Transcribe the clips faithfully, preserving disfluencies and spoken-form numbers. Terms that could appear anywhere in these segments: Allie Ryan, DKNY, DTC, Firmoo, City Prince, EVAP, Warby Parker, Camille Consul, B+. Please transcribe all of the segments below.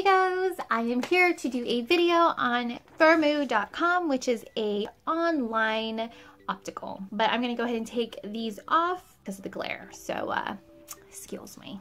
amigos! I am here to do a video on Firmoo dot com, which is a online optical. But I'm gonna go ahead and take these off because of the glare, so uh, excuse me.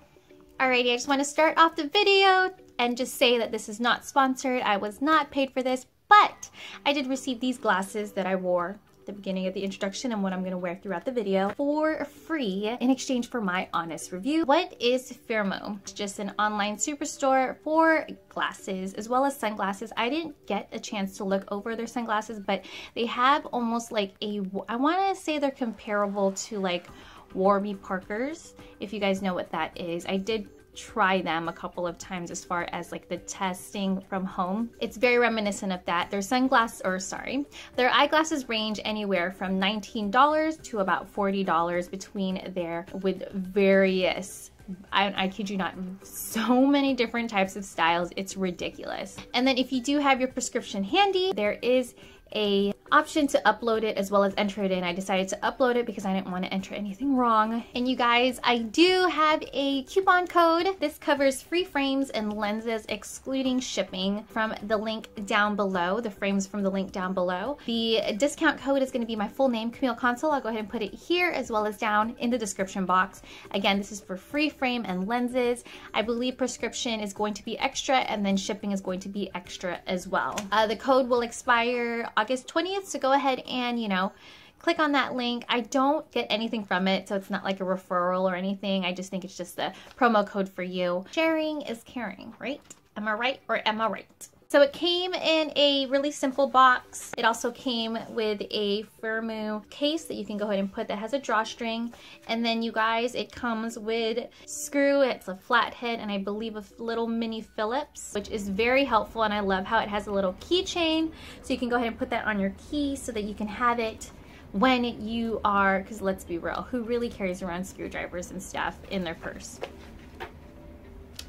Alrighty, I just want to start off the video and just say that this is not sponsored. I was not paid for this, but I did receive these glasses that I wore at the beginning of the introduction and what I'm gonna wear throughout the video for free in exchange for my honest review. What is Firmoo? It's just an online superstore for glasses as well as sunglasses. I didn't get a chance to look over their sunglasses, but they have almost like a, I wanna say they're comparable to like Warby Parker's, if you guys know what that is. I did try them a couple of times as far as like the testing from home. It's very reminiscent of that. Their sunglasses, or sorry, their eyeglasses range anywhere from nineteen dollars to about forty dollars between there, with various, I, I kid you not, so many different types of styles. It's ridiculous. And then if you do have your prescription handy, there is a option to upload it as well as enter it in. I decided to upload it because I didn't want to enter anything wrong. And you guys, I do have a coupon code. This covers free frames and lenses excluding shipping from the link down below, the frames from the link down below. The discount code is going to be my full name, Camille Consul. I'll go ahead and put it here as well as down in the description box. Again, this is for free frame and lenses. I believe prescription is going to be extra and then shipping is going to be extra as well. Uh, the code will expire August twentieth, so go ahead and, you know, click on that link. I don't get anything from it, so it's not like a referral or anything. I just think it's just a promo code for you. Sharing is caring, right? Am I right or am I right? So it came in a really simple box. It also came with a Firmoo case that you can go ahead and put, that has a drawstring. And then you guys, it comes with screw, it's a flathead, and I believe a little mini Phillips, which is very helpful. And I love how it has a little keychain. So you can go ahead and put that on your key so that you can have it when you are, because let's be real, who really carries around screwdrivers and stuff in their purse?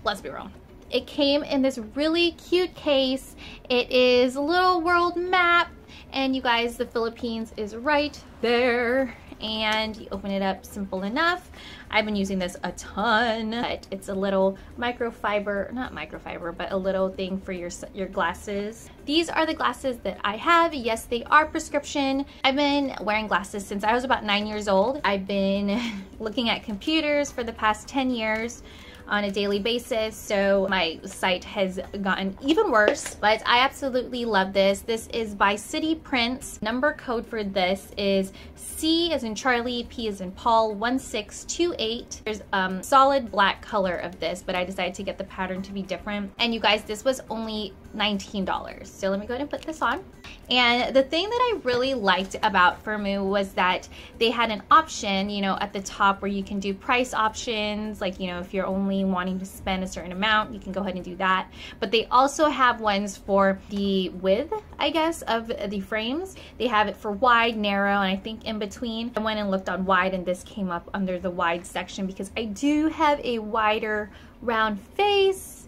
Let's be real. It came in this really cute case. It is a little world map, and you guys, the Philippines is right there, and you open it up, simple enough. I've been using this a ton. But it's a little microfiber, not microfiber, but a little thing for your, your glasses. These are the glasses that I have. Yes, they are prescription. I've been wearing glasses since I was about nine years old. I've been looking at computers for the past ten years. On a daily basis, so my sight has gotten even worse, but I absolutely love this. This is by City Prince. Number code for this is C as in Charlie, P as in Paul, one six two eight. There's um solid black color of this, but I decided to get the pattern to be different. And you guys, this was only nineteen dollars. So let me go ahead and put this on. And the thing that I really liked about Firmoo was that they had an option, you know, at the top where you can do price options, like, you know, if you're only wanting to spend a certain amount, you can go ahead and do that. But they also have ones for the width, I guess, of the frames. They have it for wide, narrow, and I think in between. I went and looked on wide, and this came up under the wide section because I do have a wider round face.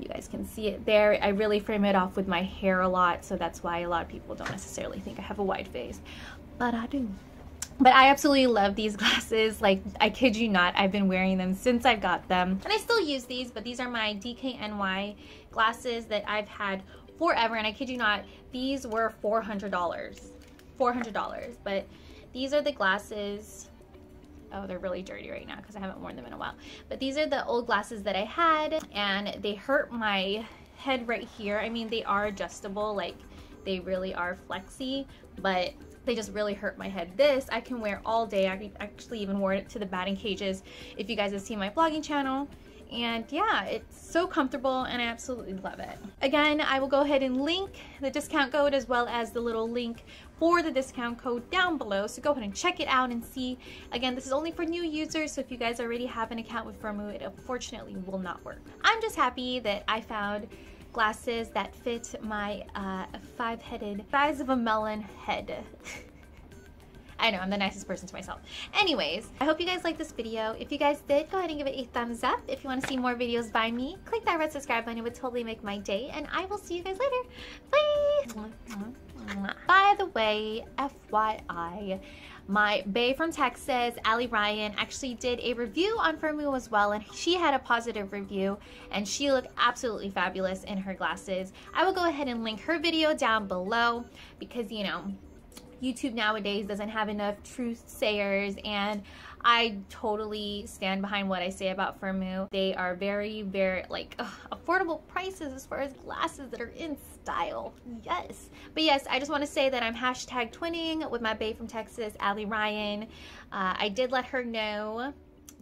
You guys can see it there. I really frame it off with my hair a lot, so that's why a lot of people don't necessarily think I have a wide face, but I do. But I absolutely love these glasses. Like, I kid you not, I've been wearing them since I got them. And I still use these, but these are my D K N Y glasses that I've had forever. And I kid you not, these were four hundred dollars. four hundred dollars. But these are the glasses. Oh, they're really dirty right now because I haven't worn them in a while. But these are the old glasses that I had, and they hurt my head right here. I mean, they are adjustable. Like, they really are flexy, but they just really hurt my head. This I can wear all day. I actually even wore it to the batting cages if you guys have seen my vlogging channel. And yeah, it's so comfortable and I absolutely love it. Again, I will go ahead and link the discount code as well as the little link for the discount code down below. So go ahead and check it out and see. Again, this is only for new users, so if you guys already have an account with Firmoo, it unfortunately will not work. I'm just happy that I found glasses that fit my uh, five-headed, size of a melon head. I know, I'm the nicest person to myself. Anyways, I hope you guys liked this video. If you guys did, go ahead and give it a thumbs up. If you want to see more videos by me, click that red subscribe button. It would totally make my day. And I will see you guys later. Bye! By the way, F Y I, my bae from Texas, Allie Ryan, actually did a review on Firmoo as well, and she had a positive review, and she looked absolutely fabulous in her glasses. I will go ahead and link her video down below because, you know, YouTube nowadays doesn't have enough truth-sayers, and I totally stand behind what I say about Firmoo. They are very, very, like, ugh, affordable prices as far as glasses that are in style. Yes. But yes, I just want to say that I'm hashtag twinning with my bae from Texas, Allie Ryan. Uh, I did let her know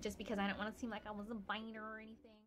just because I don't want to seem like I was a binder or anything.